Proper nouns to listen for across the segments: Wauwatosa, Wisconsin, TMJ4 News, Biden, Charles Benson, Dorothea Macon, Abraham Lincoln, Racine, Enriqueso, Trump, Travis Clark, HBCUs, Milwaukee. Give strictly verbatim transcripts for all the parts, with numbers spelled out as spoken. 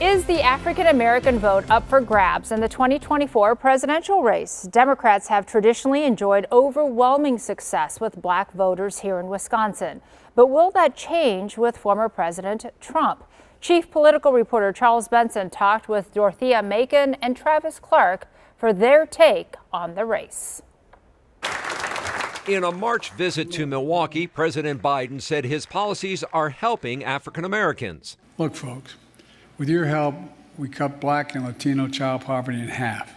Is the African-American vote up for grabs in the twenty twenty-four presidential race? Democrats have traditionally enjoyed overwhelming success with black voters here in Wisconsin. But will that change with former President Trump? Chief political reporter Charles Benson talked with Dorothea Macon and Travis Clark for their take on the race. In a March visit to Milwaukee, President Biden said his policies are helping African-Americans. Look, folks. With your help, we cut black and Latino child poverty in half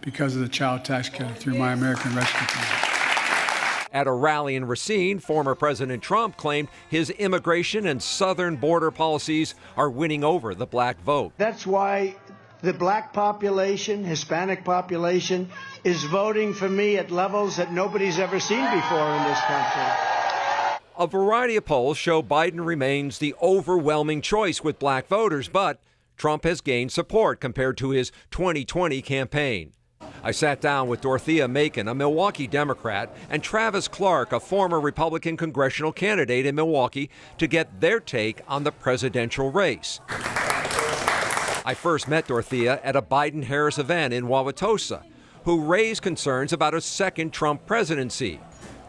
because of the child tax credit through My American Rescue Plan. At a rally in Racine, former President Trump claimed his immigration and southern border policies are winning over the black vote. That's why the black population, Hispanic population, is voting for me at levels that nobody's ever seen before in this country. A variety of polls show Biden remains the overwhelming choice with black voters, but Trump has gained support compared to his twenty twenty campaign. I sat down with Dorothea Macon, a Milwaukee Democrat, and Travis Clark, a former Republican congressional candidate in Milwaukee, to get their take on the presidential race. I first met Dorothea at a Biden-Harris event in Wauwatosa, who raised concerns about a second Trump presidency.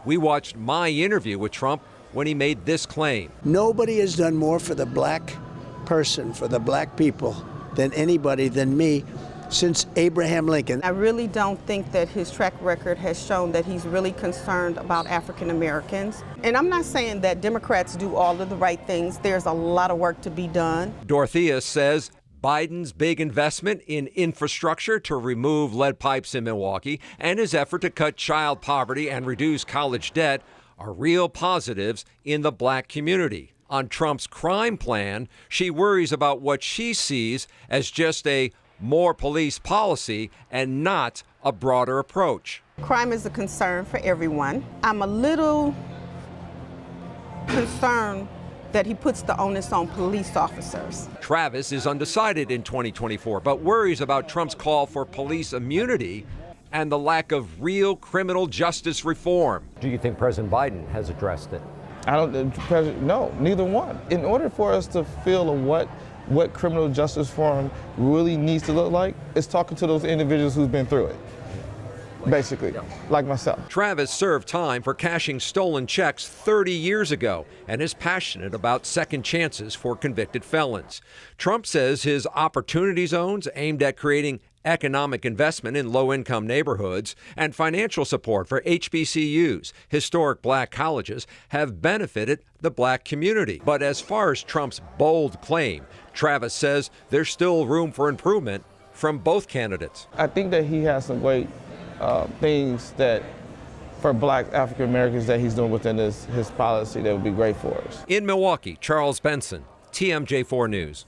We watched my interview with Trump when he made this claim. Nobody has done more for the black person, for the black people, than anybody, than me, since Abraham Lincoln. I really don't think that his track record has shown that he's really concerned about African Americans. And I'm not saying that Democrats do all of the right things. There's a lot of work to be done. Dorothea says Biden's big investment in infrastructure to remove lead pipes in Milwaukee and his effort to cut child poverty and reduce college debt are real positives in the black community. On Trump's crime plan, she worries about what she sees as just a more police policy and not a broader approach. Crime is a concern for everyone. I'm a little concerned that he puts the onus on police officers. Travis is undecided in twenty twenty-four, but worries about Trump's call for police immunity and the lack of real criminal justice reform. Do you think President Biden has addressed it? I don't, President, no, neither one. In order for us to feel what what criminal justice reform really needs to look like, it's talking to those individuals who've been through it. Basically, like myself. Travis served time for cashing stolen checks thirty years ago and is passionate about second chances for convicted felons. Trump says his opportunity zones aimed at creating economic investment in low-income neighborhoods and financial support for H B C Us, historic black colleges, have benefited the black community. But as far as Trump's bold claim, Travis says there's still room for improvement from both candidates. I think that he has some great Uh, things that for black African Americans that he's doing within his, his policy that would be great for us. In Milwaukee, Charles Benson, T M J four News.